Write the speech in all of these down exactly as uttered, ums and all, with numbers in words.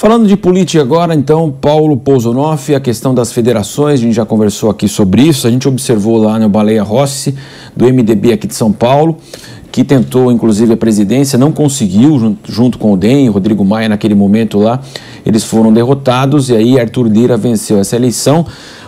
Falando de política agora, então, Paulo Polzonoff, a questão das federações, a gente já conversou aqui sobre isso, a gente observou lá no Baleia Rossi, do M D B aqui de São Paulo, que tentou, inclusive, a presidência, não conseguiu, junto com o D E M, Rodrigo Maia, naquele momento lá, eles foram derrotados, e aí Arthur Lira venceu essa eleição,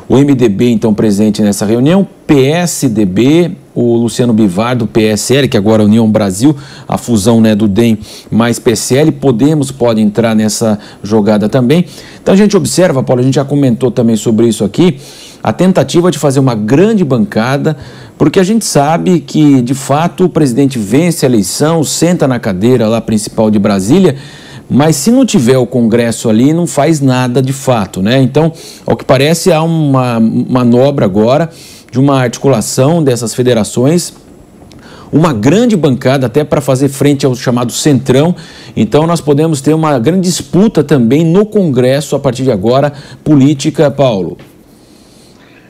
o M D B, então, presente nessa reunião, P S D B, o Luciano Bivar do P S L, que agora é a União Brasil, a fusão, né, do D E M mais P S L, Podemos pode entrar nessa jogada também. Então a gente observa, Paulo, a gente já comentou também sobre isso aqui, a tentativa de fazer uma grande bancada, porque a gente sabe que, de fato, o presidente vence a eleição, senta na cadeira lá principal de Brasília, mas se não tiver o Congresso ali, não faz nada de fato, né? Então, ao que parece, há uma manobra agora de uma articulação dessas federações, uma grande bancada até para fazer frente ao chamado Centrão. Então nós podemos ter uma grande disputa também no Congresso a partir de agora, política, Paulo.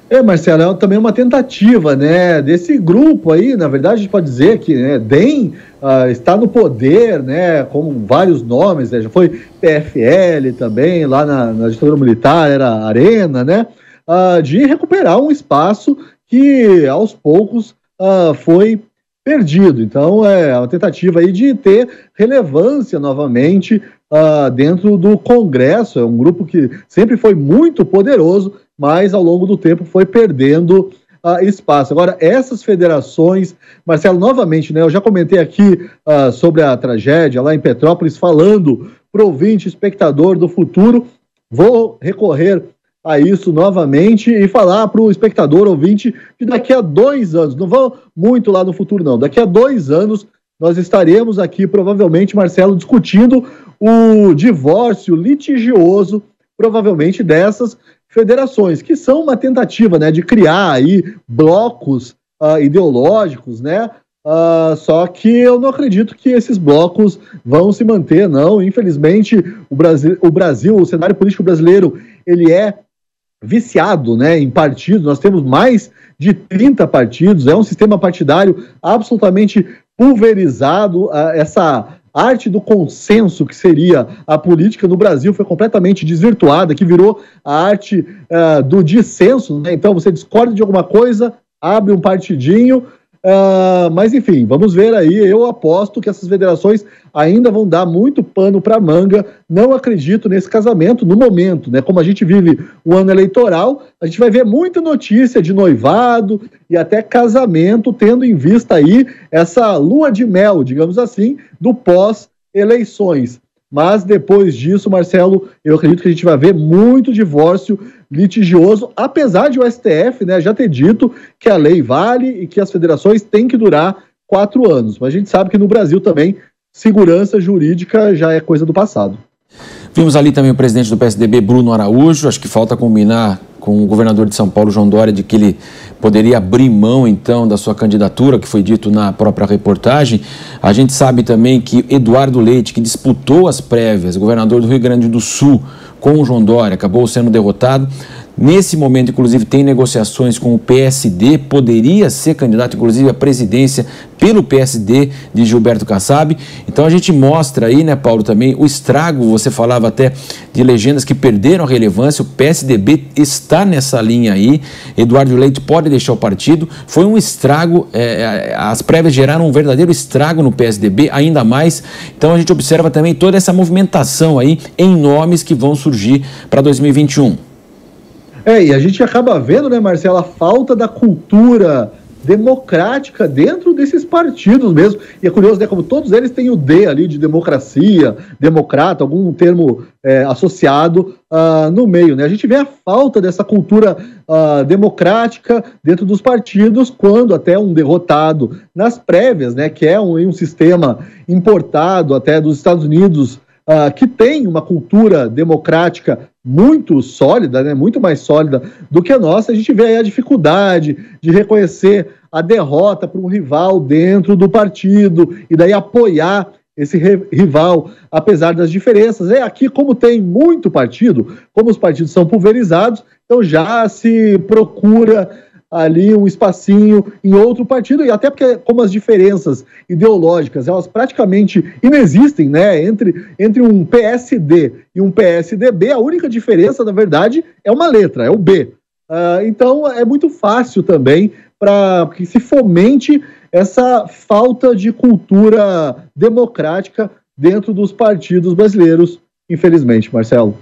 É, Marcelo, é também uma tentativa, né, desse grupo aí, na verdade a gente pode dizer que, né, D E M uh, está no poder, né, com vários nomes, né, já foi P F L também, lá na, na ditadura militar era Arena, né, Uh, de recuperar um espaço que aos poucos uh, foi perdido. Então é uma tentativa aí de ter relevância novamente uh, dentro do Congresso. É um grupo que sempre foi muito poderoso, mas ao longo do tempo foi perdendo uh, espaço. Agora, essas federações, Marcelo, novamente, né, eu já comentei aqui uh, sobre a tragédia lá em Petrópolis, falando para o ouvinte, espectador do futuro, vou recorrer a isso novamente e falar para o espectador ouvinte que daqui a dois anos, não vão muito lá no futuro não, daqui a dois anos nós estaremos aqui provavelmente, Marcelo, discutindo o divórcio litigioso provavelmente dessas federações, que são uma tentativa, né, de criar aí blocos uh, ideológicos, né, uh, só que eu não acredito que esses blocos vão se manter não, infelizmente o Brasil, o, Brasil, o cenário político brasileiro, ele é viciado, né, em partidos, nós temos mais de trinta partidos, é um sistema partidário absolutamente pulverizado, essa arte do consenso que seria a política no Brasil foi completamente desvirtuada, que virou a arte uh, do dissenso, né? Então você discorda de alguma coisa, abre um partidinho, uh, mas enfim, vamos ver aí, eu aposto que essas federações ainda vão dar muito pano para manga, não acredito nesse casamento no momento, né? Como a gente vive o ano eleitoral, a gente vai ver muita notícia de noivado e até casamento, tendo em vista aí essa lua de mel, digamos assim, do pós-eleições. Mas depois disso, Marcelo, eu acredito que a gente vai ver muito divórcio litigioso, apesar de o S T F, né, já ter dito que a lei vale e que as federações têm que durar quatro anos. Mas a gente sabe que no Brasil também segurança jurídica já é coisa do passado. Vimos ali também o presidente do P S D B, Bruno Araújo, acho que falta combinar com o governador de São Paulo, João Doria, de que ele poderia abrir mão, então, da sua candidatura, que foi dito na própria reportagem. A gente sabe também que Eduardo Leite, que disputou as prévias, governador do Rio Grande do Sul, com o João Doria, acabou sendo derrotado. Nesse momento, inclusive, tem negociações com o P S D, poderia ser candidato, inclusive, à presidência pelo P S D de Gilberto Kassab. Então a gente mostra aí, né, Paulo, também o estrago, você falava até de legendas que perderam a relevância, o P S D B está nessa linha aí, Eduardo Leite pode deixar o partido, foi um estrago, é, as prévias geraram um verdadeiro estrago no P S D B, ainda mais, então a gente observa também toda essa movimentação aí em nomes que vão surgir para dois mil e vinte e um. É, e a gente acaba vendo, né, Marcelo, a falta da cultura democrática dentro desses partidos mesmo. E é curioso, né, como todos eles têm o D ali de democracia, democrata, algum termo é, associado uh, no meio, né? A gente vê a falta dessa cultura uh, democrática dentro dos partidos quando até um derrotado nas prévias, né, que é um, um sistema importado até dos Estados Unidos, Uh, que tem uma cultura democrática muito sólida, né, muito mais sólida do que a nossa, a gente vê aí a dificuldade de reconhecer a derrota para um rival dentro do partido e daí apoiar esse rival, apesar das diferenças. É aqui, como tem muito partido, como os partidos são pulverizados, então já se procura ali um espacinho em outro partido, e até porque como as diferenças ideológicas, elas praticamente inexistem, né, entre, entre um P S D e um P S D B, a única diferença, na verdade, é uma letra, é o B. Uh, então, é muito fácil também para que se fomente essa falta de cultura democrática dentro dos partidos brasileiros, infelizmente, Marcelo.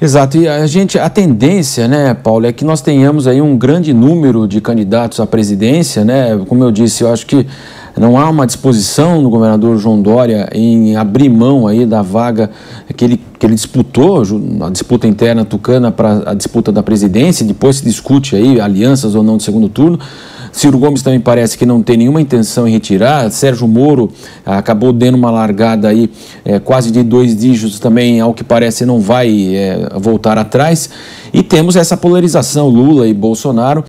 Exato, e a gente, a tendência, né, Paulo, é que nós tenhamos aí um grande número de candidatos à presidência, né, como eu disse, eu acho que não há uma disposição do governador João Doria em abrir mão aí da vaga que ele, que ele disputou, a disputa interna tucana para a disputa da presidência, depois se discute aí alianças ou não de segundo turno. Ciro Gomes também parece que não tem nenhuma intenção em retirar. Sérgio Moro acabou dando uma largada aí é, quase de dois dígitos também, ao que parece não vai é, voltar atrás. E temos essa polarização Lula e Bolsonaro,